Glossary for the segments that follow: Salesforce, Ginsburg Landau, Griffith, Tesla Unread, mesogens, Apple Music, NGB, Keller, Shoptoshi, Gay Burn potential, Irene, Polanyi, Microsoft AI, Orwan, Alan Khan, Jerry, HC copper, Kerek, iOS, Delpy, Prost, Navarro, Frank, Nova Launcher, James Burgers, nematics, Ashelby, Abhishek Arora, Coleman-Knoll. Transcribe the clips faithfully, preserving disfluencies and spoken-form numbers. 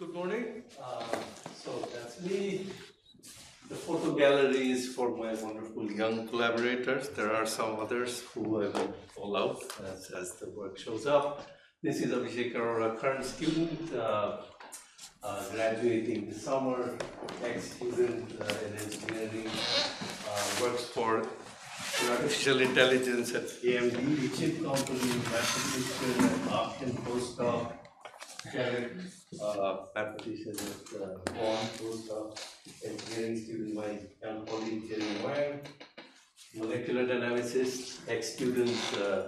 Good morning. Uh, so that's me. The photo gallery is for my wonderful young collaborators. There are some others who I will call out as, as the work shows up. This is Abhishek Arora, current student, uh, uh, graduating this summer, ex-student uh, in engineering, uh, works for artificial intelligence at A M D, the chip company, mathematician, and often postdoc, Kerek, uh, mathematician at Orwan, postdoc, engineering student, my young colleague Jerry Wang, molecular dynamicist, ex-student, uh,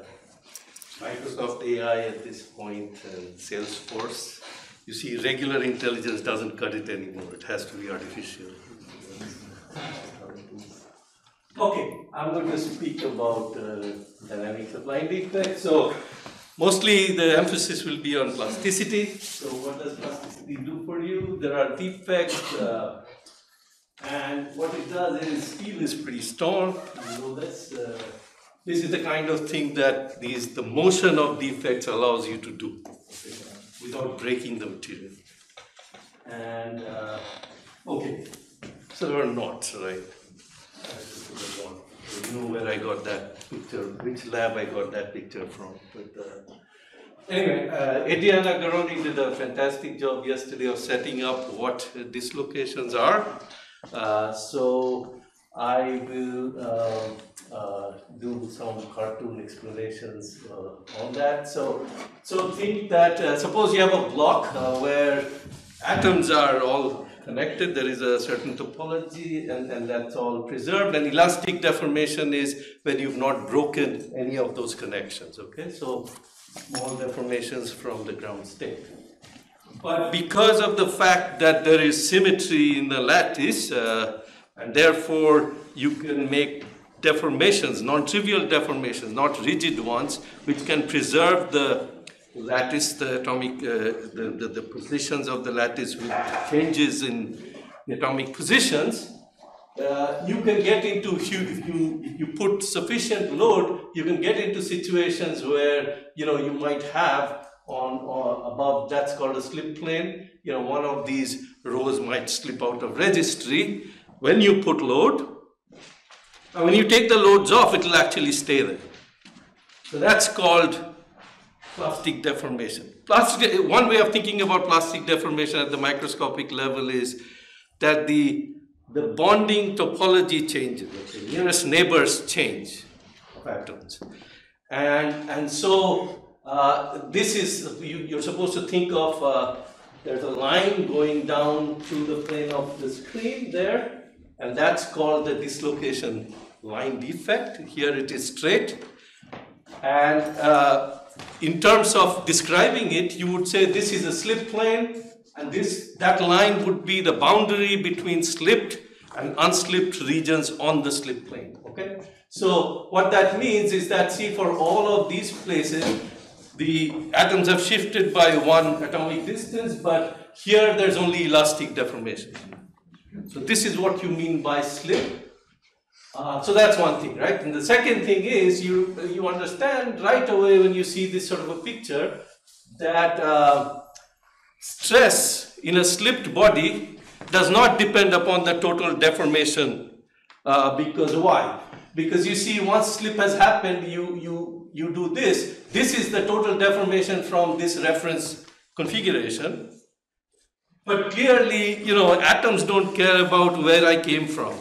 Microsoft A I at this point, and Salesforce. You see, regular intelligence doesn't cut it anymore. It has to be artificial. Okay, I'm going to speak about uh, dynamic supply and defect. So, mostly the emphasis will be on plasticity. So, what does plasticity do for you? There are defects, uh, and what it does is steel is pretty strong. You know this. Uh, this is the kind of thing that these the motion of defects allows you to do without breaking the material. And uh, okay, so there are knots, right? So you know where I got that picture, which lab I got that picture from. But uh, anyway, uh, Adriana Agaroni did a fantastic job yesterday of setting up what uh, dislocations are. Uh, so I will uh, uh, do some cartoon explanations uh, on that. So, so think that uh, suppose you have a block uh, where atoms are all connected, there is a certain topology, and, and that's all preserved. And elastic deformation is when you've not broken any of those connections, okay? So small deformations from the ground state. But because of the fact that there is symmetry in the lattice, uh, and therefore you can make deformations, non-trivial deformations, not rigid ones, which can preserve the lattice, the atomic, uh, the, the, the positions of the lattice with changes in the atomic positions, uh, you can get into, huge, if you, if you put sufficient load, you can get into situations where, you know, you might have on or above, that's called a slip plane, you know, one of these rows might slip out of registry. When you put load, and when you take the loads off, it will actually stay there. So that's called plastic deformation. Plastic, one way of thinking about plastic deformation at the microscopic level is that the, the bonding topology changes, the nearest neighbors change of atoms. And, and so uh, this is, you, you're supposed to think of, uh, there's a line going down through the plane of the screen there, and that's called the dislocation line defect. Here it is straight. And uh, in terms of describing it, you would say this is a slip plane, and this that line would be the boundary between slipped and unslipped regions on the slip plane. Okay. So what that means is that, see, for all of these places, the atoms have shifted by one atomic distance, but here there's only elastic deformation. So this is what you mean by slip. Uh, so that's one thing, right? And the second thing is you you understand right away when you see this sort of a picture that uh, stress in a slipped body does not depend upon the total deformation, uh, because why? Because you see, once slip has happened, you you you do this. This is the total deformation from this reference configuration. But clearly, you know, atoms don't care about where I came from.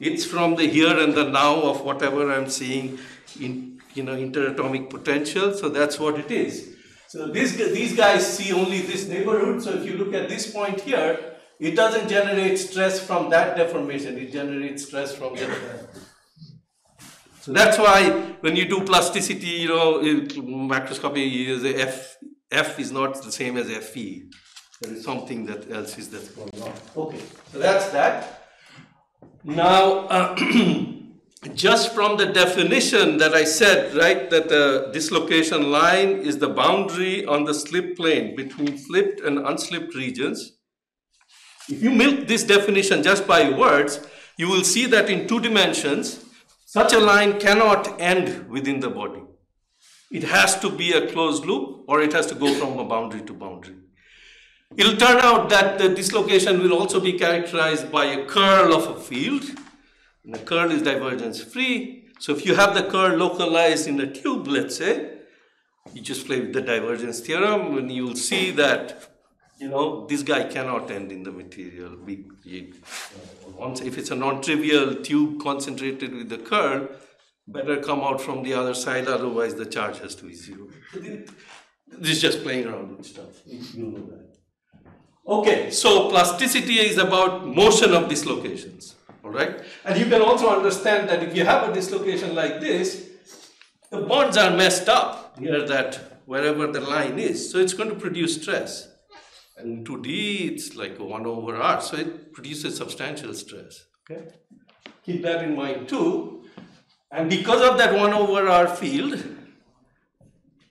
It's from the here and the now of whatever I'm seeing in, you know, interatomic potential. So that's what it is. So this, these guys see only this neighborhood. So if you look at this point here, it doesn't generate stress from that deformation. It generates stress from the other. So that's why when you do plasticity, you know, macroscopy, F, F is not the same as F E. There is something that else is that's going on. Okay, so that's that. Now, uh, just from the definition that I said, right, that the dislocation line is the boundary on the slip plane between slipped and unslipped regions. If you milk this definition just by words, you will see that in two dimensions, such a line cannot end within the body. It has to be a closed loop, or it has to go from a boundary to boundary. It'll turn out that the dislocation will also be characterized by a curl of a field, and the curl is divergence free. So if you have the curl localized in a tube, let's say, you just play with the divergence theorem, and you'll see that, you know, this guy cannot end in the material. If it's a non-trivial tube concentrated with the curl, better come out from the other side, otherwise the charge has to be zero. This is just playing around with stuff. You know that. Okay, so plasticity is about motion of dislocations, all right? And you can also understand that if you have a dislocation like this, the bonds are messed up near that, wherever the line is. So it's going to produce stress. And in two D, it's like one over R, so it produces substantial stress, okay? Keep that in mind too. And because of that one over R field,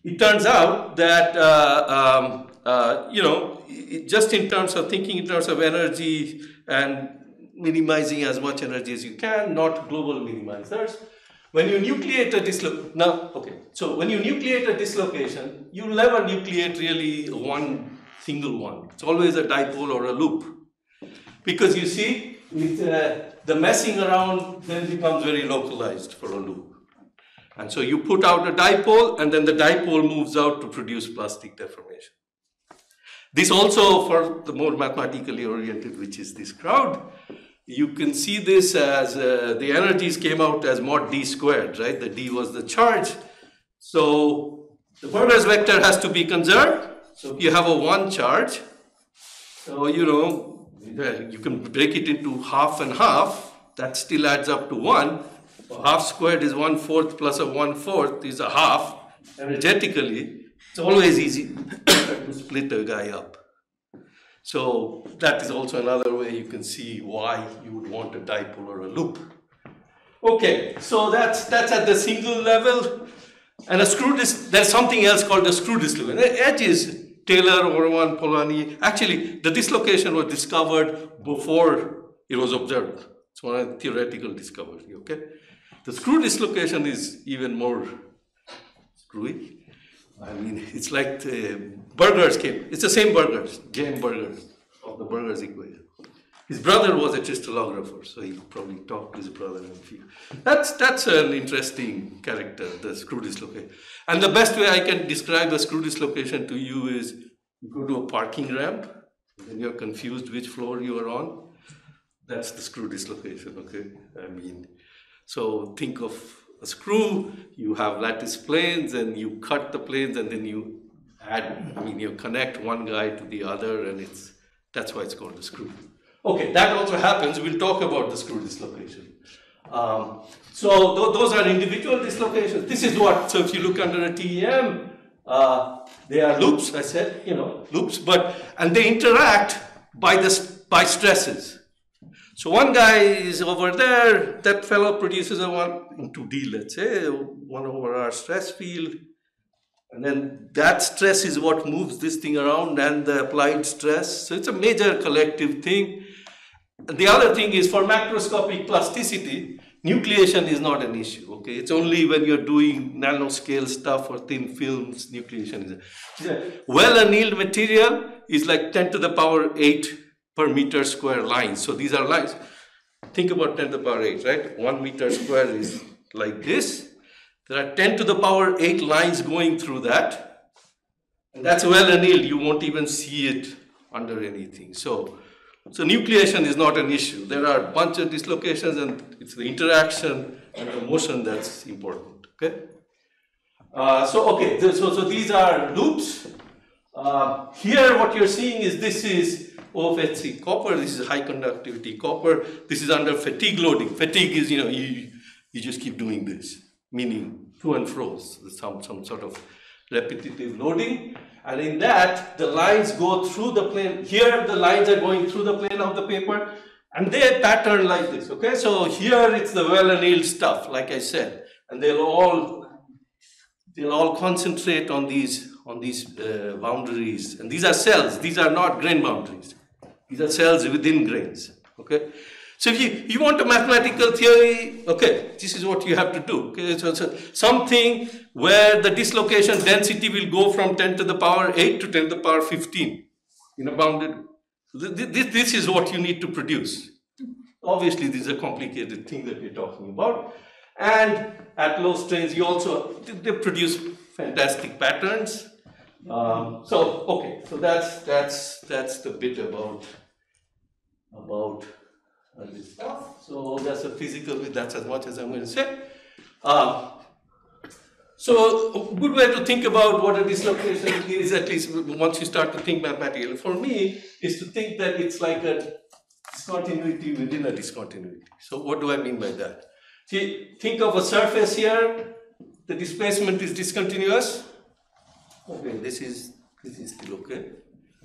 it turns out that, uh, um, uh, you know, it, just in terms of thinking in terms of energy and minimizing as much energy as you can, not global minimizers. When you nucleate a dislocation, now, okay, so when you nucleate a dislocation, you never nucleate really one single one. It's always a dipole or a loop. Because you see, with, uh, the messing around then becomes very localized for a loop. And so you put out a dipole, and then the dipole moves out to produce plastic deformation. This also, for the more mathematically oriented, which is this crowd, you can see this as uh, the energies came out as mod d squared, right? The d was the charge. So the Berners vector has to be conserved. So if you have a one charge, so you know, you can break it into half and half, that still adds up to one. Half squared is one fourth plus a one fourth is a half. Energetically, it's always easy to split a guy up. So that is also another way you can see why you would want a dipole or a loop. Okay, so that's that's at the single level. And a screw dis there's something else called a screw dislocation. The edge is Taylor, Orwan, Polanyi. Actually, the dislocation was discovered before it was observed. It's one of the theoretical discovery, okay? The screw dislocation is even more screwy. I mean, it's like the Burgers came. It's the same Burgers, James Burgers, of the Burgers equation. His brother was a crystallographer, so he probably talked to his brother and feel. That's, that's an interesting character, the screw dislocation. And the best way I can describe a screw dislocation to you is you go to a parking ramp, and you're confused which floor you are on. That's the screw dislocation, okay? I mean, so think of a screw, you have lattice planes and you cut the planes and then you add, I mean, you connect one guy to the other, and it's, that's why it's called a screw. Okay, that also happens. We'll talk about the screw dislocation. Um, so th those are individual dislocations. This is what, so if you look under a T E M, uh, they are loops, I said, you know, loops, but, and they interact by, the, by stresses. So one guy is over there, that fellow produces a one, in two D let's say, one over R stress field. And then that stress is what moves this thing around and the applied stress. So it's a major collective thing. And the other thing is for macroscopic plasticity, nucleation is not an issue, okay? It's only when you're doing nanoscale stuff or thin films, nucleation is yeah. Well annealed material is like ten to the power eight per meter square lines. So these are lines. Think about ten to the power eight, right? One meter square is like this. There are ten to the power eight lines going through that. And that's well annealed. You won't even see it under anything. So, so nucleation is not an issue. There are a bunch of dislocations, and it's the interaction and the motion that's important, okay? Uh, so, okay, so, so these are loops. Uh, here what you're seeing is this is of H C copper. This is high conductivity copper. This is under fatigue loading. Fatigue is, you know, you, you just keep doing this, meaning to and fro, some, some sort of repetitive loading. And in that, the lines go through the plane. Here, the lines are going through the plane of the paper, and they pattern like this, okay? So here, it's the well-annealed stuff, like I said, and they'll all, they'll all concentrate on these, on these uh, boundaries. And these are cells. These are not grain boundaries. These are cells within grains, okay? So if you, you want a mathematical theory, okay, this is what you have to do. Okay? So, so something where the dislocation density will go from ten to the power eight to ten to the power fifteen. in a bounded. This, this is what you need to produce. Obviously, this is a complicated thing that we're talking about. And at low strains, you also, they produce fantastic patterns. Um, so, okay, so that's, that's, that's the bit about, about uh, this stuff. So that's a physical bit, that's as much as I'm going to say. Um, so a good way to think about what a dislocation is, at least once you start to think mathematically, for me, is to think that it's like a discontinuity within a discontinuity. So what do I mean by that? See, think of a surface here, the displacement is discontinuous. Okay, this is, this is still okay.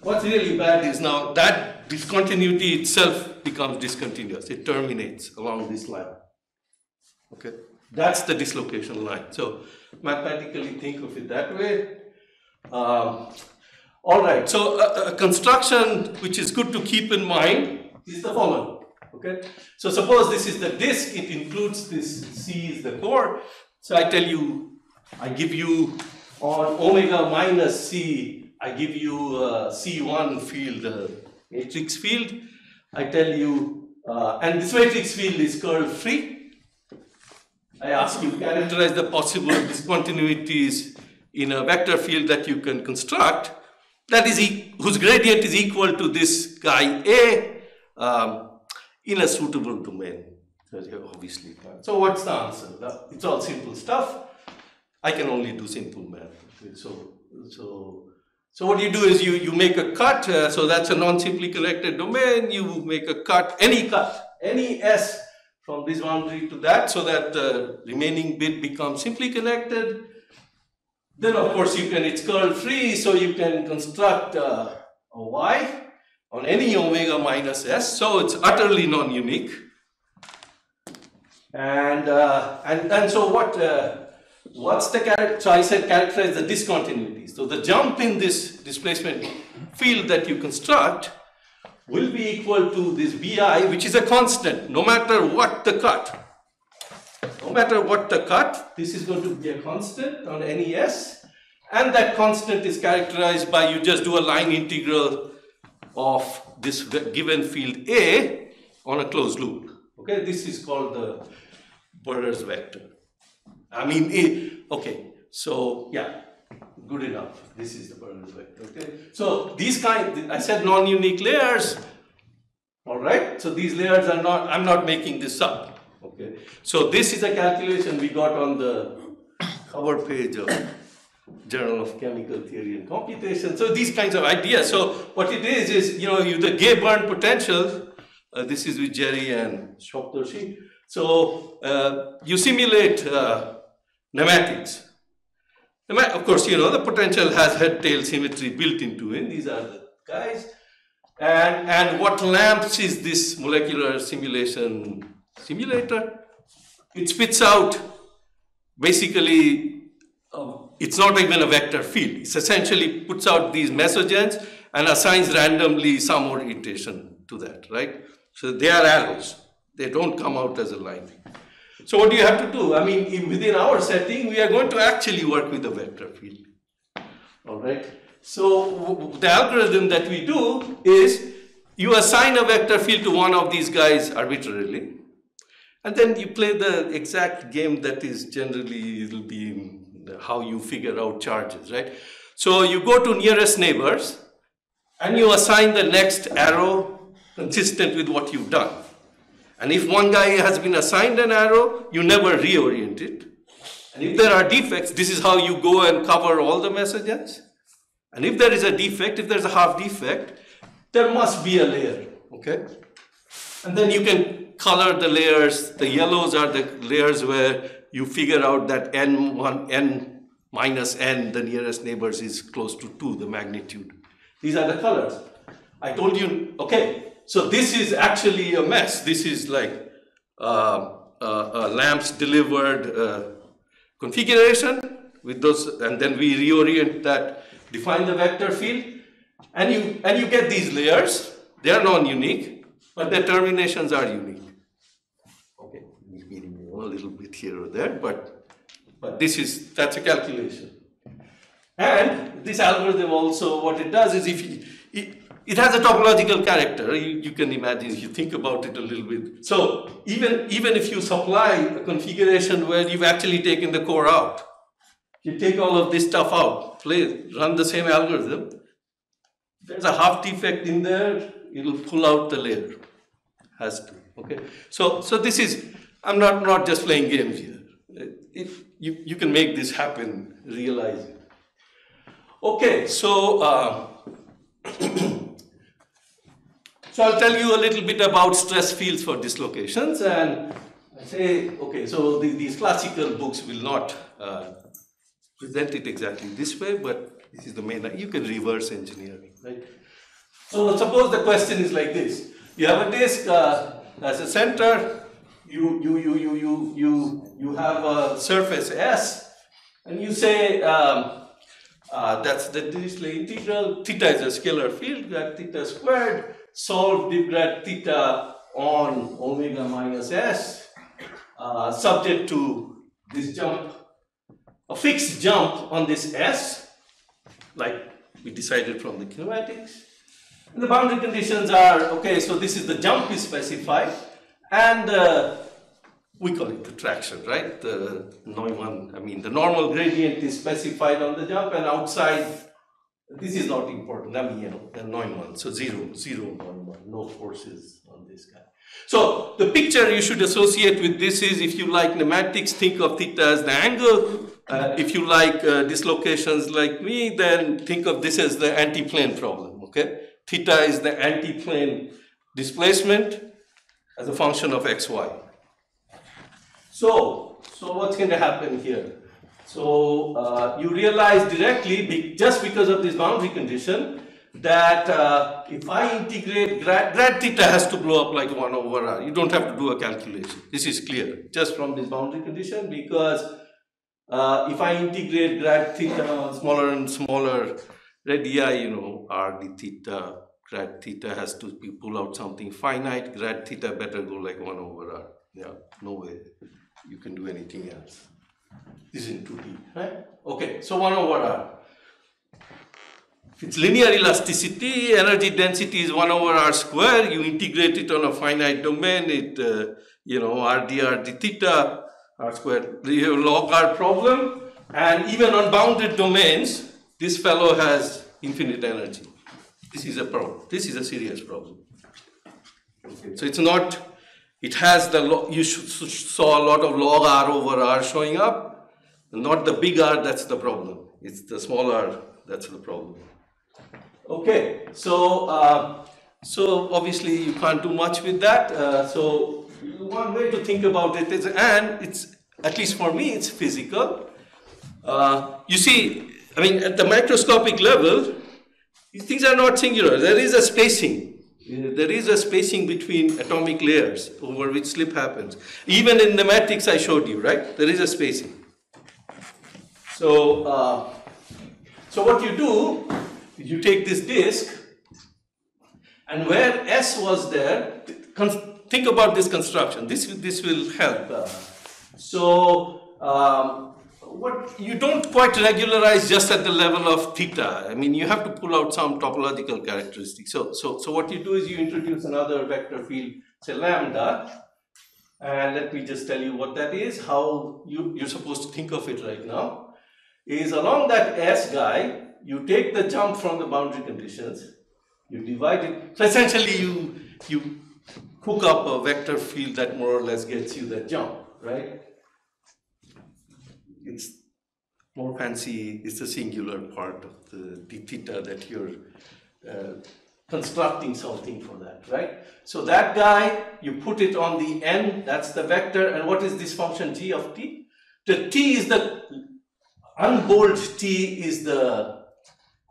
What's really bad is now that discontinuity itself becomes discontinuous. It terminates along this line. Okay, that's the dislocation line. So mathematically think of it that way. Um, all right, so a, a construction which is good to keep in mind is the following. Okay, so suppose this is the disk, it includes this C is the core. So I tell you, I give you on omega minus C, I give you uh, C one field, uh, matrix field. I tell you, uh, and this matrix field is curl free. I ask you to characterize the possible discontinuities in a vector field that you can construct, that is e whose gradient is equal to this guy A. Um, in a suitable domain, obviously. So what's the answer? It's all simple stuff. I can only do simple math. So, so, so what you do is you, you make a cut. Uh, so that's a non-simply connected domain. You make a cut, any cut, any S from this boundary to that, so that the remaining bit becomes simply connected. Then of course you can, it's curl free, so you can construct uh, a Y on any omega minus S, so it's utterly non-unique. And, uh, and and so what? Uh, what's the character? So I said characterize the discontinuity. So the jump in this displacement field that you construct will be equal to this B I, which is a constant, no matter what the cut. No matter what the cut, this is going to be a constant on any S, and that constant is characterized by you just do a line integral of this given field A on a closed loop. Okay, this is called the Burer's vector. I mean, A, okay, so yeah, good enough. This is the Burer's vector. Okay, so these kind, I said non-unique layers. All right, so these layers are not, I'm not making this up. Okay, so this is a calculation we got on the cover page of Journal of Chemical Theory and Computation. So these kinds of ideas. So what it is is, you know, you, the Gay Burn potential. Uh, this is with Jerry and Shoptoshi. So uh, you simulate uh, nematics. Of course, you know, the potential has head-tail symmetry built into it. These are the guys. And, and what lamps is this molecular simulation simulator? It spits out basically Um, it's not even a vector field. It essentially puts out these mesogens and assigns randomly some orientation to that, right? So they are arrows. They don't come out as a line. So what do you have to do? I mean, in, within our setting, we are going to actually work with the vector field, all right? So the algorithm that we do is you assign a vector field to one of these guys arbitrarily, and then you play the exact game that is generally, it'll be in how you figure out charges, right? So you go to nearest neighbors and you assign the next arrow consistent with what you've done. And if one guy has been assigned an arrow, you never reorient it. And if there are defects, this is how you go and cover all the messages. And if there is a defect, if there's a half defect, there must be a layer, okay? And then you can color the layers. The yellows are the layers where you figure out that n one, n minus n, the nearest neighbors, is close to two, the magnitude. These are the colors. I told you, okay, so this is actually a mess. This is like uh, uh, a lamp's delivered uh, configuration with those, and then we reorient that, define the vector field, and you, and you get these layers. They are non-unique, but their terminations are unique. Okay, a little bit here or there, but, but this is, that's a calculation. And this algorithm also, what it does is if, it, It has a topological character. You, you can imagine if you think about it a little bit. So even, even if you supply a configuration where you've actually taken the core out, you take all of this stuff out, play, run the same algorithm, there's a half defect in there, it'll pull out the layer. Has to, okay? So, so this is, I'm not, not just playing games here. If you, you can make this happen, realize it. Okay, so, uh, so I'll tell you a little bit about stress fields for dislocations, and I say, okay, so the, these classical books will not uh, present it exactly this way, but this is the main, you can reverse engineer, right? So suppose the question is like this. You have a disk uh, as a center, you, you, you, you, you, you, you have a surface S, and you say, um, Uh, that's the Dirichlet integral. Theta is a scalar field, grad theta squared. Solve div grad theta on omega minus s, uh, subject to this jump, a fixed jump on this s, like we decided from the kinematics. And the boundary conditions are okay. So this is the jump is specified, and uh, we call it the traction, right? The Neumann, I mean, the normal gradient is specified on the jump, and outside, this is not important, I mean, you know, the Neumann, so zero, zero Neumann, no forces on this guy. So the picture you should associate with this is, if you like pneumatics, think of theta as the angle. Uh, if you like uh, dislocations like me, then think of this as the anti-plane problem, okay? Theta is the anti-plane displacement as a function of xy. So, so what's going to happen here? So uh, you realize directly, be, just because of this boundary condition, that uh, if I integrate grad, grad theta has to blow up like one over r. You don't have to do a calculation. This is clear just from this boundary condition, because uh, if I integrate grad theta on smaller and smaller radii, you know, r d theta, grad theta has to be pull out something finite. Grad theta better go like one over r. Yeah, no way. You can do anything else. This is in two D, right? Okay, so one over R. If it's linear elasticity, energy density is one over R square. You integrate it on a finite domain. It, uh, you know, R d R d theta, R square, you have log R problem. And even on bounded domains, this fellow has infinite energy. This is a problem. This is a serious problem. Okay. So it's not. It has the, you saw a lot of log r over r showing up, not the big R that's the problem. It's the small r that's the problem. Okay, so uh, so obviously you can't do much with that. Uh, so one way to think about it is, and it's, at least for me, it's physical. Uh, you see, I mean, at the microscopic level, these things are not singular. There is a spacing. There is a spacing between atomic layers over which slip happens. Even in the matrix I showed you, right? There is a spacing. So, uh, so what you do is you take this disk, and where S was there, think about this construction. This this will help. Uh, so, um, what you don't quite regularize just at the level of theta. I mean, you have to pull out some topological characteristics. So, so, so what you do is you introduce another vector field, say lambda, and let me just tell you what that is. How you, you're supposed to think of it right now is, along that S guy, you take the jump from the boundary conditions, you divide it. So essentially, you you hook up a vector field that more or less gets you that jump, right? It's more fancy, it's the singular part of the, the theta that you're uh, constructing something for that, right? So that guy, you put it on the n, that's the vector, and what is this function g of t? The t is the, unbold t is the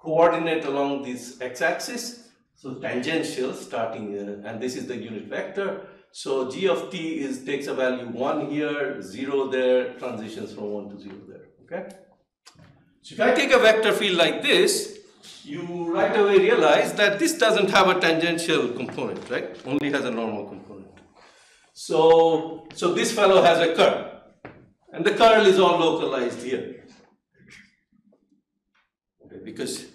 coordinate along this x-axis, so tangential starting, uh, and this is the unit vector. So g of t is, takes a value one here, zero there, transitions from one to zero there, okay? So if I take a vector field like this, you right away realize that this doesn't have a tangential component, right? Only has a normal component. So, so this fellow has a curl, and the curl is all localized here. Okay, because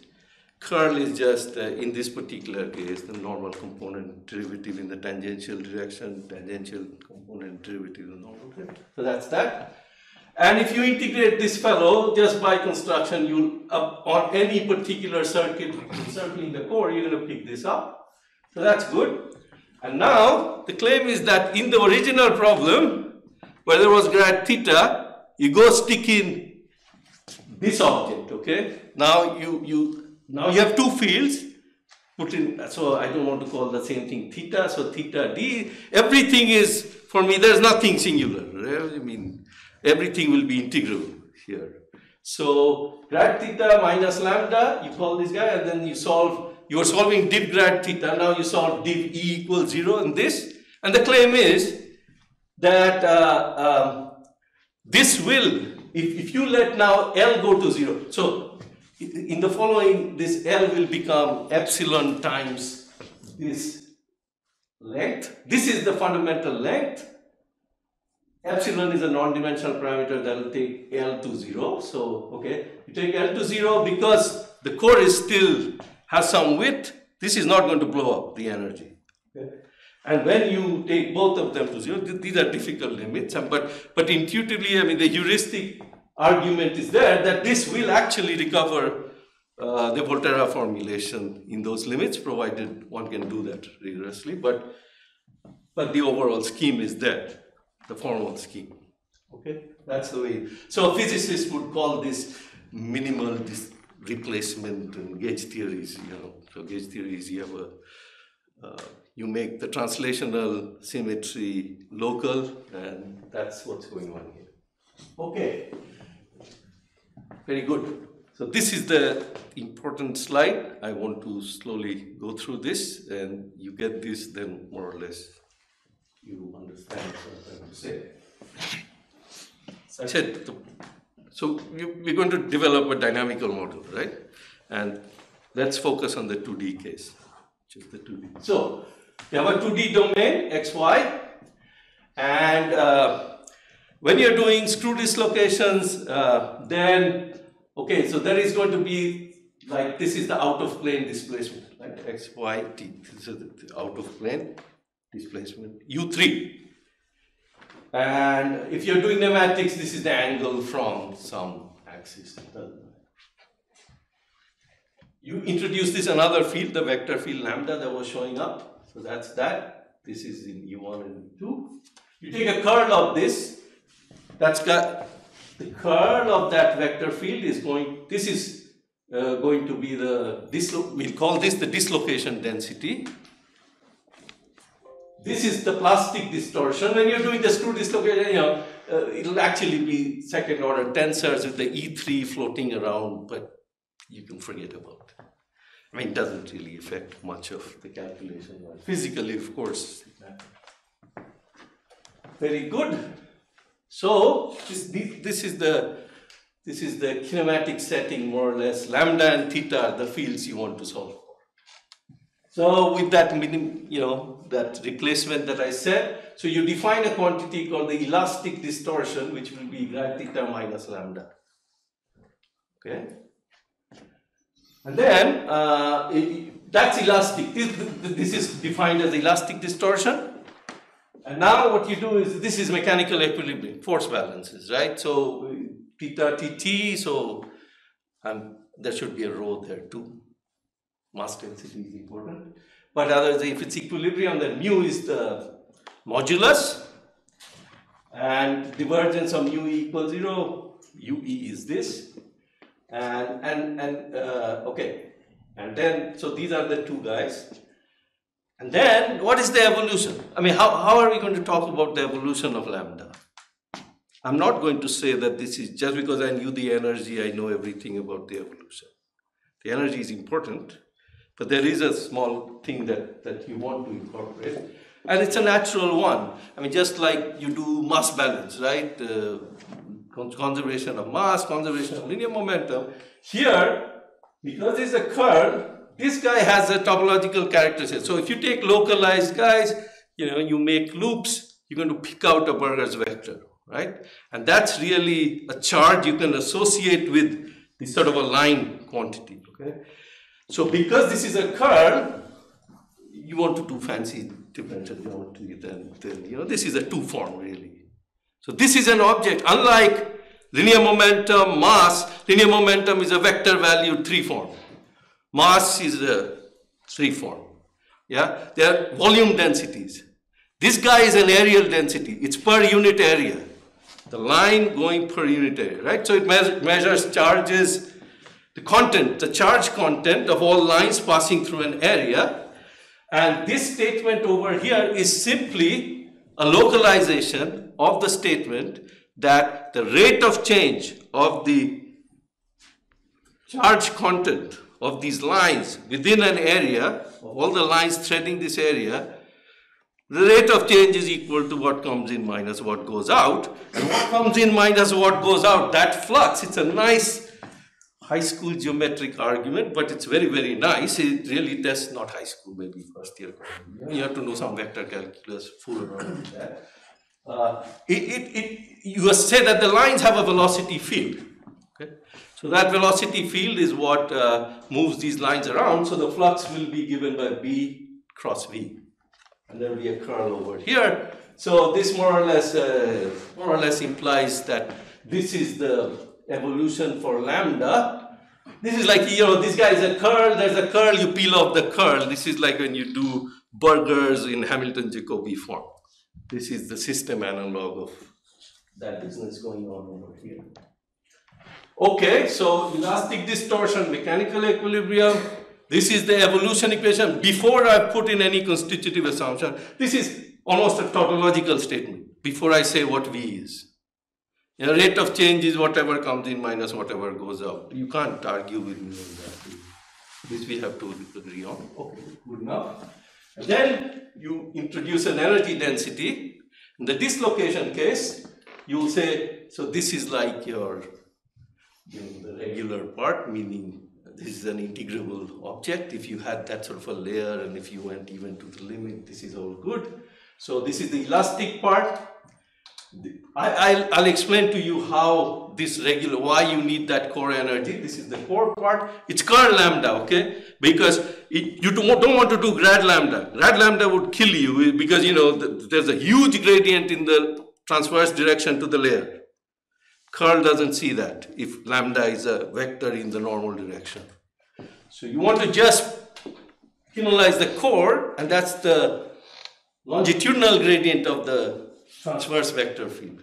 Curl is just, uh, in this particular case, the normal component derivative in the tangential direction, tangential component derivative in the normal direction. So that's that. And if you integrate this fellow, just by construction, you up on any particular circuit circling the core, you're going to pick this up. So that's good. And now the claim is that in the original problem, where there was grad theta, you go stick in this object, okay? Now you, you, now you have two fields, put in, so I don't want to call the same thing theta, so theta d, everything is, for me, there's nothing singular, I mean, everything will be integral here. So grad theta minus lambda, you call this guy, and then you solve, you are solving div grad theta, now you solve div e equals zero and this, and the claim is that uh, um, this will, if, if you let now L go to zero, so in the following, this L will become epsilon times this length. This is the fundamental length. Epsilon is a non-dimensional parameter that will take L to zero. So, okay, you take L to zero because the core is still, has some width. This is not going to blow up the energy. Okay. And when you take both of them to zero, th these are difficult limits, but, but intuitively, I mean, the heuristic argument is there that this will actually recover uh, the Volterra formulation in those limits, provided one can do that rigorously, but, but the overall scheme is there, the formal scheme, okay? That's the way. So physicists would call this minimal dis replacement and gauge theories, you know, so gauge theories, you have a, uh, you make the translational symmetry local, and that's what's going on here. Okay, very good. So this is the important slide. I want to slowly go through this, and you get this, then more or less you understand what I'm saying. So we're going to develop a dynamical model, right? And let's focus on the two D case, just the two D. So you have a two D domain, x, y, and uh, when you're doing screw dislocations, uh, then, okay, so there is going to be, like, this is the out-of-plane displacement, right? X, y, t, this is the out-of-plane displacement, u three. And if you're doing pneumatics, this is the angle from some axis. You introduce this another field, the vector field lambda that was showing up. So that's that. This is in u one and u two. You take a curl of this. That's got the curl of that vector field is going. This is uh, going to be the dislo. We'll call this the dislocation density. This is the plastic distortion. When you're doing the screw dislocation, you know, uh, it'll actually be second order tensors with the E three floating around, but you can forget about it. I mean, it doesn't really affect much of the calculation. Physically, of course. Very good. So this, this is the this is the kinematic setting, more or less. Lambda and theta are the fields you want to solve for. So with that minimum, you know, that replacement that I said, so you define a quantity called the elastic distortion, which will be grad theta minus lambda. Okay. And then, uh, it, that's elastic. This, this is defined as elastic distortion. And now what you do is, this is mechanical equilibrium, force balances, right? So theta T T, so um, there should be a rho there too. Mass density is important. But otherwise, if it's equilibrium, then mu is the modulus. And divergence of mu e equals zero, ue is this. And, and, and uh, okay, and then, so these are the two guys. And then, what is the evolution? I mean, how, how are we going to talk about the evolution of lambda? I'm not going to say that this is, just because I knew the energy, I know everything about the evolution. The energy is important, but there is a small thing that, that you want to incorporate. And it's a natural one. I mean, just like you do mass balance, right? Uh, Conservation of mass, conservation of linear momentum. Here, because it's a curl, this guy has a topological characteristic. So if you take localized guys, you know, you make loops, you're going to pick out a Burger's vector, right? And that's really a charge you can associate with this sort of a line quantity, okay? So because this is a curve, you want to do fancy differential, you want to then, then you know, this is a two form really. So this is an object, unlike linear momentum, mass. Linear momentum is a vector valued three form. Mass is a three form. Yeah, they are volume densities. This guy is an areal density. It's per unit area. The line going per unit area, right? So it me measures charges, the content, the charge content of all lines passing through an area. And this statement over here is simply a localization of the statement that the rate of change of the charge content of these lines within an area, of all the lines threading this area, the rate of change is equal to what comes in minus what goes out. And what comes in minus what goes out, that flux, it's a nice high school geometric argument, but it's very, very nice. It really tests not high school, maybe first year. You have to know some vector calculus, fool around with that. Uh, it, it, it, you say that the lines have a velocity field. Okay? So that velocity field is what uh, moves these lines around. So the flux will be given by B cross V. And there will be a curl over here. So this more or less, uh, more or less implies that this is the evolution for lambda. This is like, you know, this guy is a curl, there's a curl, you peel off the curl. This is like when you do burgers in Hamilton-Jacobi form. This is the system analog of that business going on over here. Okay, so elastic distortion, mechanical equilibrium. This is the evolution equation before I put in any constitutive assumption. This is almost a tautological statement before I say what V is. You know, rate of change is whatever comes in minus whatever goes out. You can't argue with me on that. This we have to agree on. Okay, good enough. And then you introduce an energy density. In the dislocation case, you will say, so this is like your, you know, the regular part, meaning this is an integrable object. If you had that sort of a layer and if you went even to the limit, this is all good. So this is the elastic part. I, I'll, I'll explain to you how this regular, why you need that core energy. This is the core part. It's curl lambda, okay? Because it, you don't, don't want to do grad lambda. Grad lambda would kill you because, you know, the, there's a huge gradient in the transverse direction to the layer. Curl doesn't see that if lambda is a vector in the normal direction. So you want to just penalize the core, and that's the longitudinal gradient of the transverse vector field.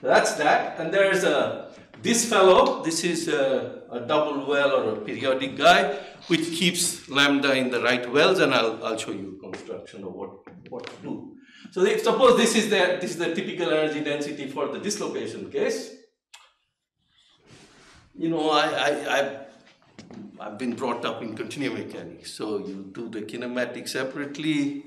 So that's that. And there's a, this fellow, this is a, a double well or a periodic guy, which keeps lambda in the right wells, and I'll, I'll show you a construction of what, what to do. So if, suppose this is, the, this is the typical energy density for the dislocation case. You know, I, I, I've, I've been brought up in continuum mechanics. So you do the kinematic separately,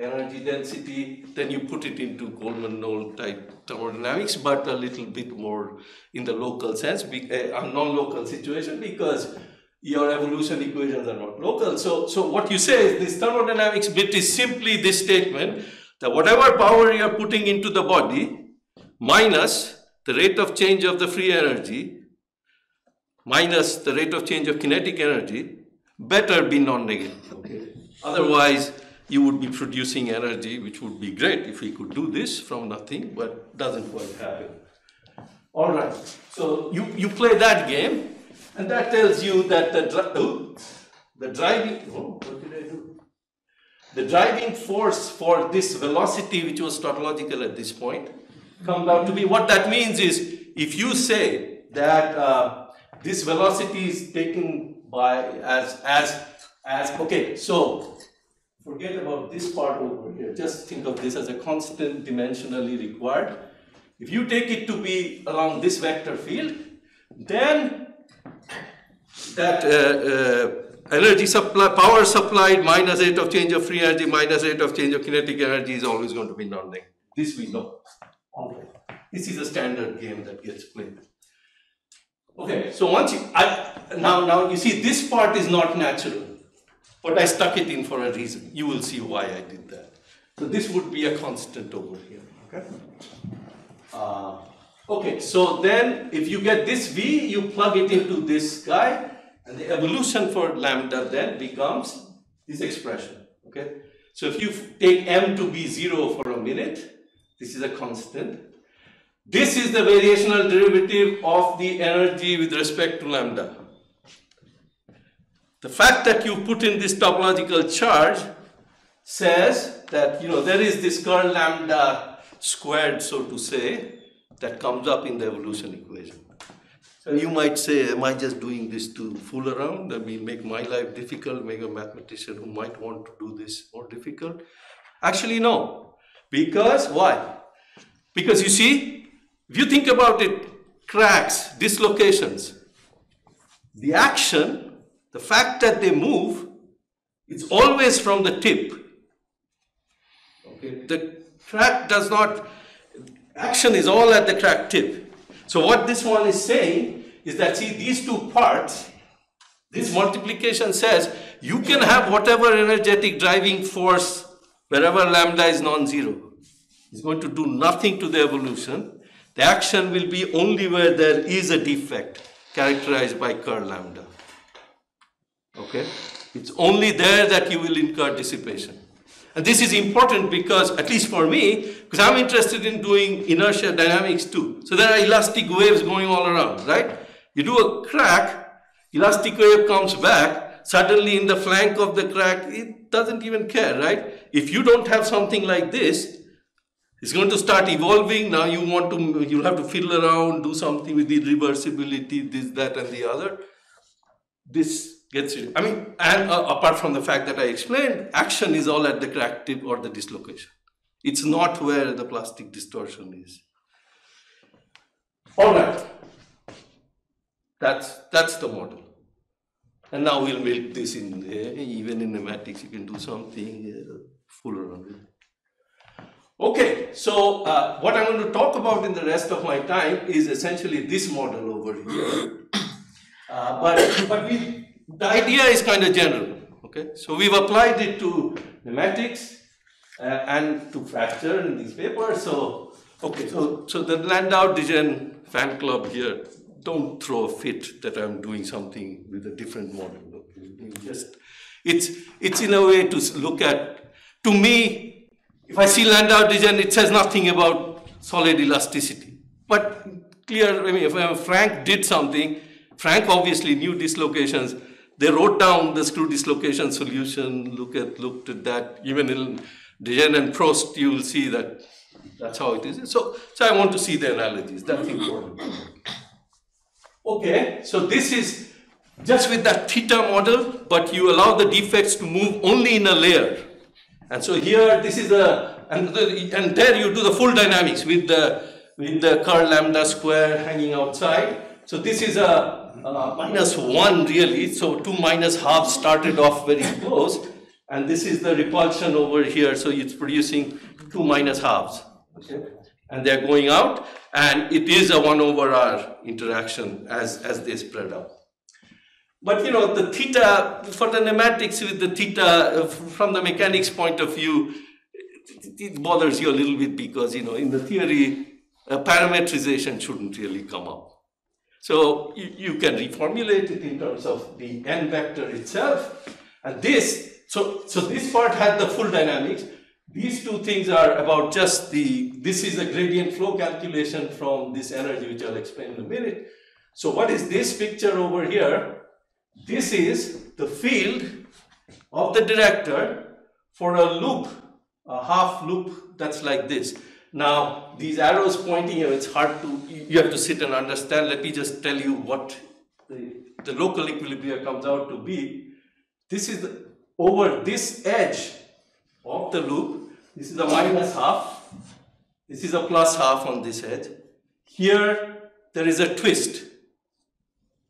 energy density, then you put it into Coleman-Knoll type thermodynamics, but a little bit more in the local sense, a non-local situation, because your evolution equations are not local. So, so what you say is this thermodynamics bit is simply this statement that whatever power you are putting into the body minus the rate of change of the free energy minus the rate of change of kinetic energy better be non-negative. Okay. Otherwise, you would be producing energy, which would be great if we could do this from nothing, but doesn't quite happen. All right, so you, you play that game, and that tells you that the, oh, the driving, oh, what did I do? The driving force for this velocity, which was tautological at this point, comes out to be, what that means is, if you say that uh, this velocity is taken by as, as, as, okay, so forget about this part over here, just think of this as a constant dimensionally required. If you take it to be along this vector field, then that uh, uh, energy supply, power supplied minus rate of change of free energy minus rate of change of kinetic energy is always going to be non-negative. This we know. Alright. This is a standard game that gets played. Okay, so once you, I, now, now you see this part is not natural, but I stuck it in for a reason. You will see why I did that. So this would be a constant over here. Okay. Uh, okay, so then if you get this V, you plug it into this guy. And the evolution for lambda then becomes this expression, okay? So if you take m to be zero for a minute, this is a constant. This is the variational derivative of the energy with respect to lambda. The fact that you put in this topological charge says that, you know, there is this curl lambda squared, so to say, that comes up in the evolution equation. So you might say, am I just doing this to fool around? I mean, make my life difficult, make a mathematician who might want to do this more difficult? Actually, no. Because why? Because you see, if you think about it, cracks, dislocations, the action, the fact that they move, it's always from the tip. Okay. The crack does not, action is all at the crack tip. So what this one is saying is that, see, these two parts, this multiplication says you can have whatever energetic driving force wherever lambda is non-zero. It's going to do nothing to the evolution. The action will be only where there is a defect characterized by curl lambda. Okay? It's only there that you will incur dissipation. And this is important because, at least for me, because I'm interested in doing inertia dynamics too. So there are elastic waves going all around, right? You do a crack, elastic wave comes back, suddenly in the flank of the crack, it doesn't even care, right? If you don't have something like this, it's going to start evolving. Now you want to, you have to fiddle around, do something with the reversibility, this, that, and the other. This gets you. I mean, and uh, apart from the fact that I explained, action is all at the crack tip or the dislocation. It's not where the plastic distortion is. All right. That's, that's the model. And now we'll make this in, uh, even in pneumatics, you can do something, uh, fool around with it. Okay, so uh, what I'm going to talk about in the rest of my time is essentially this model over here. Uh, but but we, the idea is kind of general. Okay, so we've applied it to pneumatics uh, and to fracture in these papers. So okay, so so the Landau Dijen fan club here, don't throw a fit that I'm doing something with a different model. Just it's it's in a way to look at. To me, if I see Landau Dijen, it says nothing about solid elasticity. But clear, I mean, if Frank did something, Frank obviously knew dislocations. They wrote down the screw dislocation solution, look at, looked at that. Even in Dijen and Prost, you will see that that's how it is. So, so I want to see the analogies. That's important. Okay, so this is just with that theta model, but you allow the defects to move only in a layer. And so here, this is a, and, the, and there you do the full dynamics with the, with the curl lambda square hanging outside. So this is a, a minus one really, so two minus half started off very close. And this is the repulsion over here, so it's producing two minus halves. Okay. And they're going out, and it is a one over r interaction as, as they spread out. But you know, the theta, for the pneumatics with the theta, from the mechanics point of view, it bothers you a little bit because, you know, in the theory, uh, parametrization shouldn't really come up. So you, you can reformulate it in terms of the n vector itself. And this, so, so this part had the full dynamics. These two things are about just the, this is the gradient flow calculation from this energy, which I'll explain in a minute. So what is this picture over here? This is the field of the director for a loop, a half loop that's like this. Now, these arrows pointing, it's hard to, you have to sit and understand. Let me just tell you what the, the local equilibria comes out to be. This is the, over this edge of the loop. This is a minus half. This is a plus half on this edge. Here, there is a twist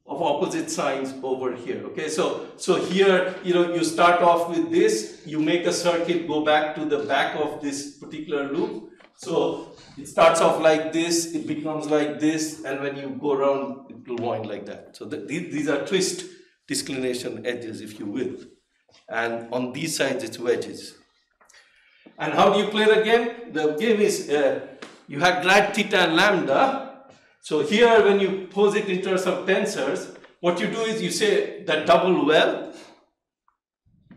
of opposite signs over here. Okay, so so here, you know, you start off with this, you make a circuit, go back to the back of this particular loop. So it starts off like this, it becomes like this, and when you go around, it will wind like that. So the, these, these are twist disclination edges, if you will. And on these sides, it's wedges. And how do you play the game? The game is, uh, you had grad theta and lambda. So here, when you pose it in terms of tensors, what you do is you say that double well.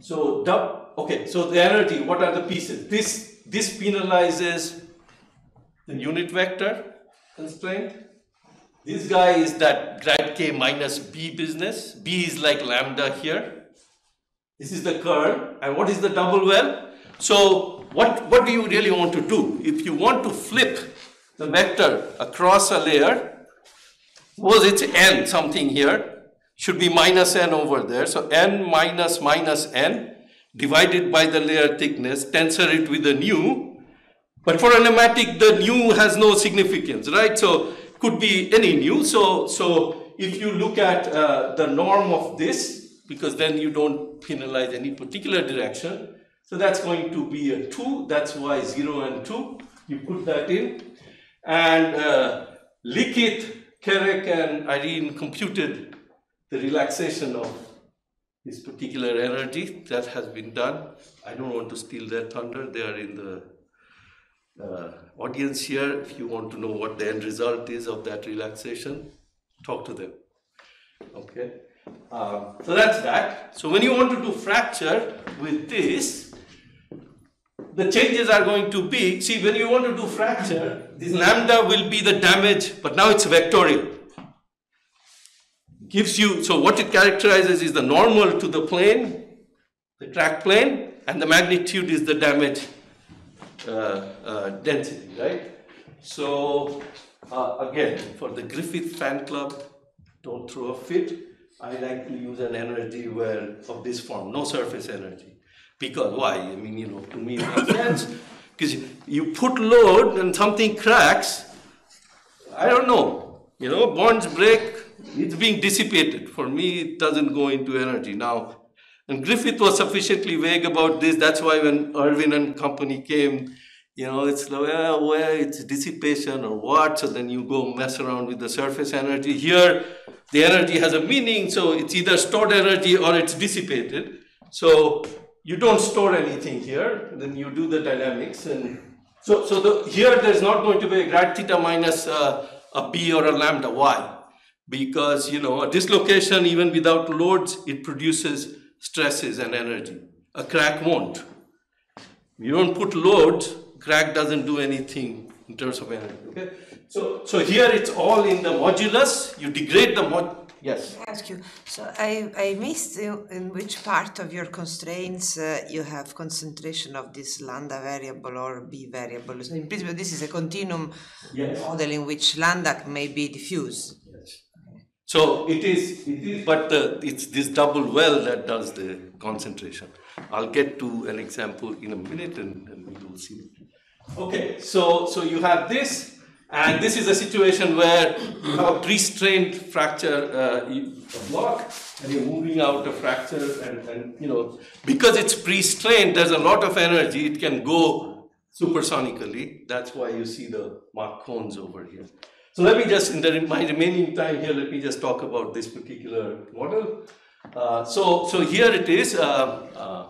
So dub, okay, so the energy, what are the pieces? This, this penalizes the unit vector constraint. This guy is that grad K minus B business. B is like lambda here. This is the curl. And what is the double well? So what, what do you really want to do? If you want to flip the vector across a layer, suppose it's n something here, should be minus n over there. So n minus minus n divided by the layer thickness, tensor it with the nu. But for a nematic, the nu has no significance, right? So could be any nu. So, so if you look at uh, the norm of this, because then you don't penalize any particular direction. So that's going to be a two. That's why zero and two. You put that in. And uh, Likith, Kerek, and Irene computed the relaxation of this particular energy. That has been done. I don't want to steal their thunder. They are in the uh, audience here. If you want to know what the end result is of that relaxation, talk to them. Okay. Um, so that's that. So when you want to do fracture with this, the changes are going to be, see, when you want to do fracture, this lambda will be the damage, but now it's vectorial. Gives you, so what it characterizes is the normal to the plane, the crack plane, and the magnitude is the damage uh, uh, density, right? So uh, again, for the Griffith fan club, don't throw a fit. I like to use an energy where of this form, no surface energy. Because why? I mean, you know, to me it makes sense. Because you put load and something cracks, I don't know. You know, bonds break, it's being dissipated. For me, it doesn't go into energy now. And Griffith was sufficiently vague about this. That's why when Irwin and company came, you know, it's like, well, well, it's dissipation or what? So then you go mess around with the surface energy. Here, the energy has a meaning, so it's either stored energy or it's dissipated. So you don't store anything here, then you do the dynamics. And so, so the, here there's not going to be a grad theta minus uh, a B or a lambda. Why? Because, you know, a dislocation, even without loads, it produces stresses and energy. A crack won't. You don't put loads, crack doesn't do anything in terms of energy. Okay. So, so here it's all in the modulus. You degrade the mod. Yes. I ask you. So I, I missed in which part of your constraints uh, you have concentration of this lambda variable or B variable. So in principle, this is a continuum yes. model in which lambda may be diffuse. Yes. So it is. It is. But uh, it's this double well that does the concentration. I'll get to an example in a minute, and, and we will see it. Okay, so, so you have this, and this is a situation where you have a pre-strained fracture uh, block, and you're moving out a fracture, and, and you know, because it's pre-strained, there's a lot of energy, it can go supersonically. That's why you see the Mach cones over here. So let me just, in the, my remaining time here, let me just talk about this particular model. Uh, so, so here it is. Um, uh,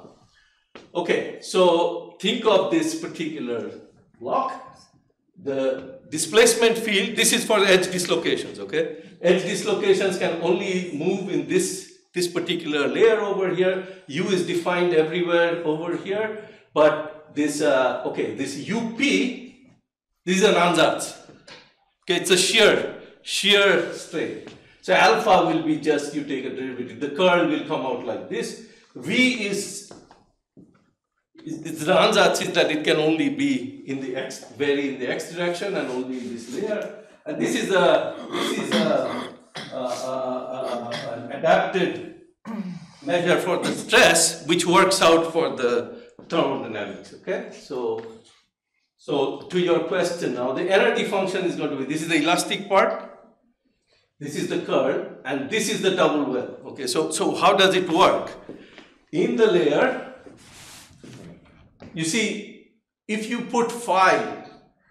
okay, so think of this particular block, the displacement field. This is for the edge dislocations, okay? Edge dislocations can only move in this, this particular layer over here. U is defined everywhere over here, but this, uh, okay, this U P, this is an ansatz. Okay, it's a shear, shear strain. So alpha will be just, you take a derivative, the curl will come out like this. V is, it's the ansatz is that it can only be in the x, vary in the x direction and only in this layer. And this is a, this is a, a, a, a, an adapted measure for the stress, which works out for the thermodynamics. Okay, so so to your question now, the energy function is going to be this is the elastic part, this is the curl, and this is the double well. Okay, so so how does it work in the layer? You see, if you put phi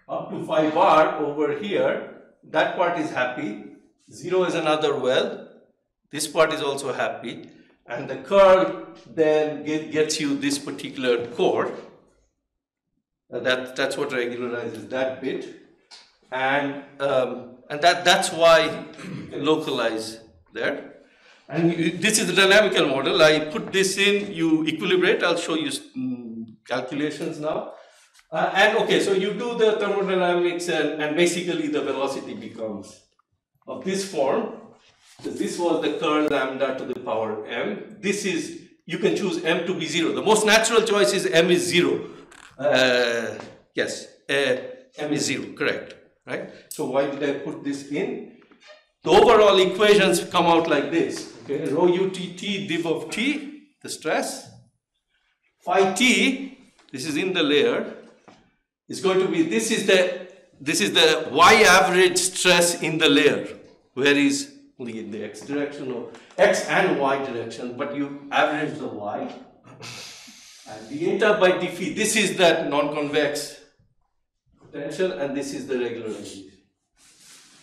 up to phi bar over here, that part is happy. Zero is another well. This part is also happy. And the curl then get, gets you this particular core. Uh, that, that's what regularizes that bit. And, um, and that, that's why localize there. And this is the dynamical model. I put this in, you equilibrate. I'll show you calculations now. Uh, and okay, so you do the thermodynamics, and, and basically the velocity becomes of this form. So this was the curl lambda to the power m. This is, you can choose m to be zero. The most natural choice is m is zero. Uh, yes, uh, m is zero, correct, right? So why did I put this in? The overall equations come out like this, okay? Rho u t t div of t, the stress, phi t, this is in the layer, is going to be, this is the, this is the y average stress in the layer, where is only in the x direction, or x and y direction, but you average the y, and deta by d phi, this is that non-convex potential, and this is the regular energy,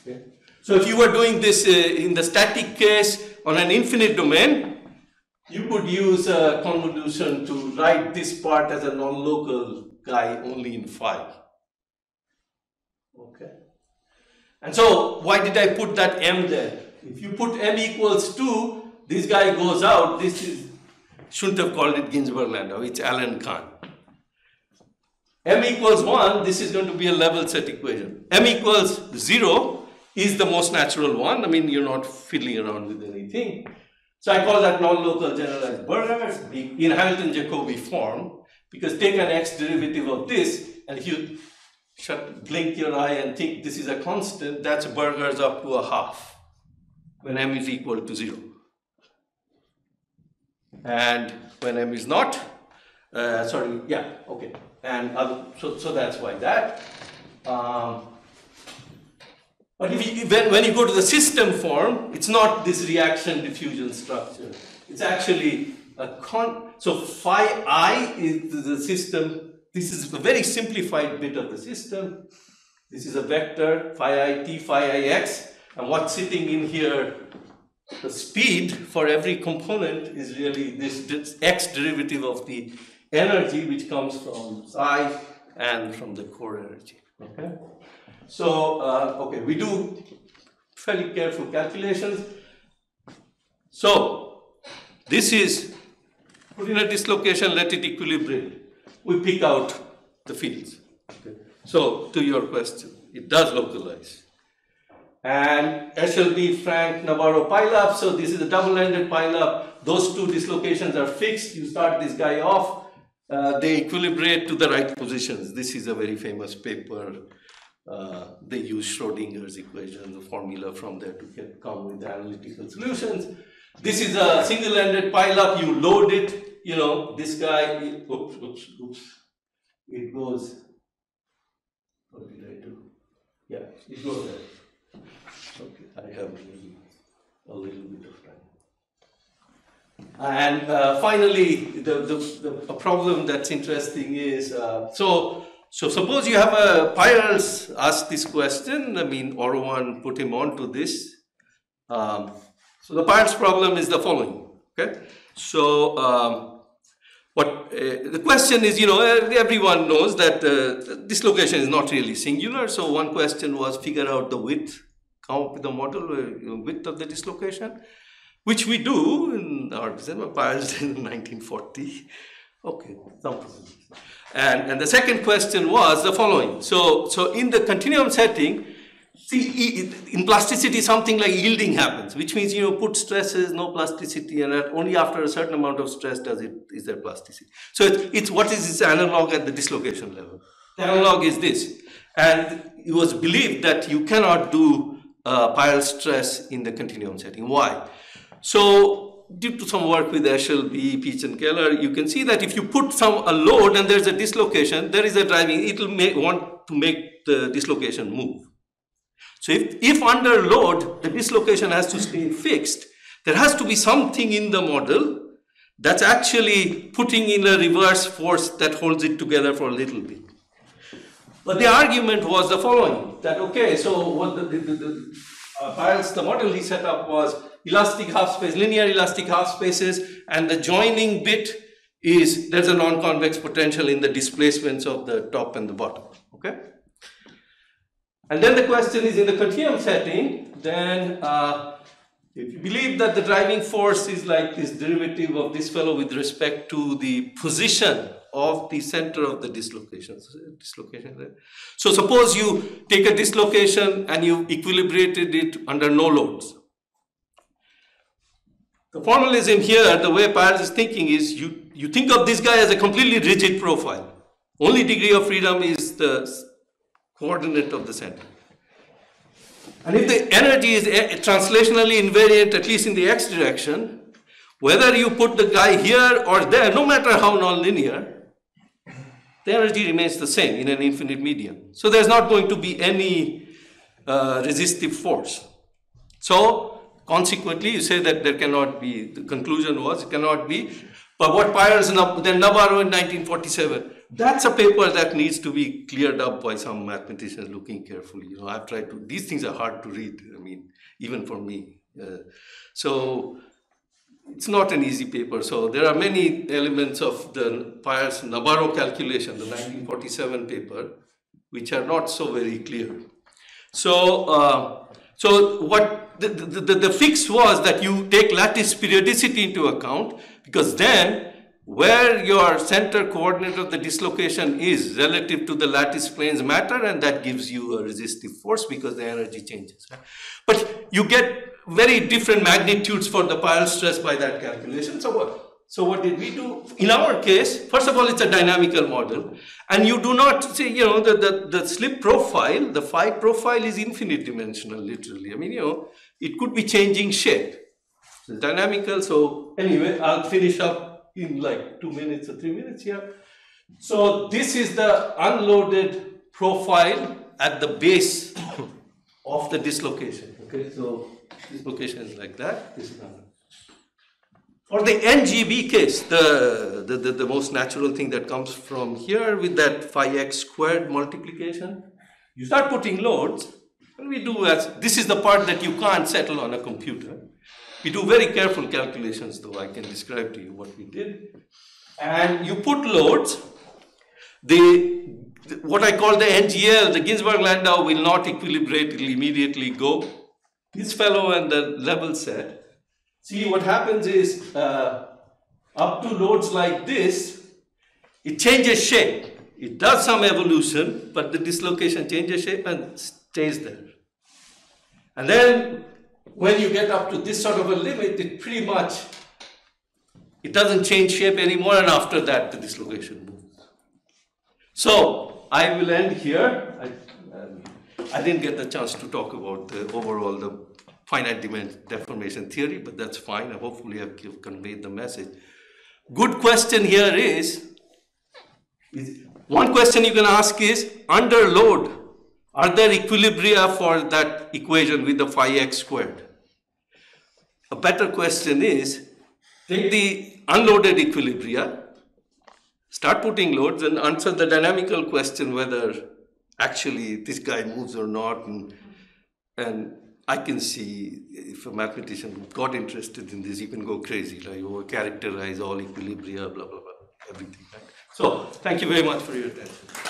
okay? So if you were doing this uh, in the static case on an infinite domain, you could use a convolution to write this part as a non-local guy only in phi. Okay. And so why did I put that m there? If you put m equals two, this guy goes out. This is, shouldn't have called it Ginsburg Landau, it's Alan Khan. M equals one, this is going to be a level set equation. M equals zero. Is the most natural one. I mean, you're not fiddling around with anything. So I call that non-local generalized Burn in Hamilton-Jacobi form, because take an x derivative of this, and if you shut, blink your eye and think this is a constant, that's Burger's up to a half, when m is equal to zero. And when m is not, uh, sorry, yeah, okay. And other, so, so that's why that. Um, But if you, when you go to the system form, it's not this reaction diffusion structure. It's actually a con. So phi I is the system. This is a very simplified bit of the system. This is a vector, phi I t, phi I x. And what's sitting in here, the speed for every component is really this, this x derivative of the energy, which comes from psi and from the core energy. Okay. So, uh, okay, we do fairly careful calculations. So, this is, put in a dislocation, let it equilibrate. We pick out the fields. Okay. So, to your question, it does localize. And H L B Frank Navarro pileup. So, this is a double-ended pileup. Those two dislocations are fixed. You start this guy off. Uh, they equilibrate to the right positions. This is a very famous paper. Uh, they use Schrodinger's equation, the formula from there to get, come with the analytical solutions. This is a single-ended pileup. You load it, you know, this guy, it, oops, oops, oops. It goes, what did I do? Yeah, it goes there. Okay, I have really a little bit of time. And uh, finally, the, the, the a problem that's interesting is, uh, so, So suppose you have a Peierls ask this question. I mean, Orwan put him on to this. Um, so the Peierls problem is the following. Okay. So um, what uh, the question is, you know, everyone knows that uh, this location is not really singular. So one question was figure out the width, come up with the model uh, width of the dislocation, which we do in our Peierls in nineteen forty. Okay, some problem. And, and the second question was the following. So, so in the continuum setting, see, in plasticity, something like yielding happens, which means, you know, put stresses, no plasticity, and only after a certain amount of stress does it, is there plasticity. So it's, it's what is its analog at the dislocation level? The analog is this. And it was believed that you cannot do uh, Peierls stress in the continuum setting. Why? So, due to some work with Ashelby, Peach and Keller, you can see that if you put some a load and there's a dislocation, there is a driving, it will make, want to make the dislocation move. So if, if under load, the dislocation has to stay fixed, there has to be something in the model that's actually putting in a reverse force that holds it together for a little bit. But the argument was the following, that okay, so what the, the, the, the uh, the model he set up was elastic half space, linear elastic half spaces, and the joining bit is there's a non-convex potential in the displacements of the top and the bottom. Okay. And then the question is in the continuum setting, then uh, If you believe that the driving force is like this derivative of this fellow with respect to the position of the center of the dislocation. dislocation right? So suppose you take a dislocation and you equilibrated it under no loads. The formalism here, the way Peierls is thinking is you, you think of this guy as a completely rigid profile. Only degree of freedom is the coordinate of the center. And if the energy is translationally invariant, at least in the x direction, whether you put the guy here or there, no matter how nonlinear, the energy remains the same in an infinite medium. So there's not going to be any uh, resistive force. So consequently, you say that there cannot be, the conclusion was it cannot be. But what Peierls then Navarro in nineteen forty-seven, that's a paper that needs to be cleared up by some mathematicians looking carefully. You know, I've tried to, these things are hard to read, I mean, even for me. Uh, so it's not an easy paper. So there are many elements of the Peierls Navarro calculation, the nineteen forty-seven paper, which are not so very clear. So, uh, so what the, the, the, the fix was that you take lattice periodicity into account, because then where your center coordinate of the dislocation is relative to the lattice planes matter, and that gives you a resistive force because the energy changes. But you get very different magnitudes for the Peierls stress by that calculation. So what? So what did we do? In our case, first of all, it's a dynamical model, and you do not see, you know, the, the, the slip profile, the phi profile is infinite dimensional, literally. I mean, you know, it could be changing shape. It's dynamical, so anyway, I'll finish up in like two minutes or three minutes here. So this is the unloaded profile at the base of the dislocation. Okay, so dislocation is like that. This is not. For the N G B case, the, the, the, the most natural thing that comes from here with that phi x squared multiplication, you start putting loads, and we do as, this is the part that you can't settle on a computer. We do very careful calculations, though I can describe to you what we did. And you put loads. The, the what I call the N G L, the Ginsburg Landau, will not equilibrate, it will immediately go. This fellow and the level set. See, what happens is uh, up to loads like this, it changes shape. It does some evolution, but the dislocation changes shape and stays there. And then when you get up to this sort of a limit, it pretty much, it doesn't change shape anymore, and after that the dislocation moves. So I will end here. I, um, I didn't get the chance to talk about the overall the finite dimension deformation theory, but that's fine. I hopefully have conveyed the message. Good question here is, is, one question you can ask is, under load, are there equilibria for that equation with the phi x squared? A better question is, take the unloaded equilibria, start putting loads, and answer the dynamical question whether actually this guy moves or not. And, and I can see if a mathematician got interested in this, you can go crazy, like you characterize all equilibria, blah, blah, blah, everything. Right? So thank you very much for your attention.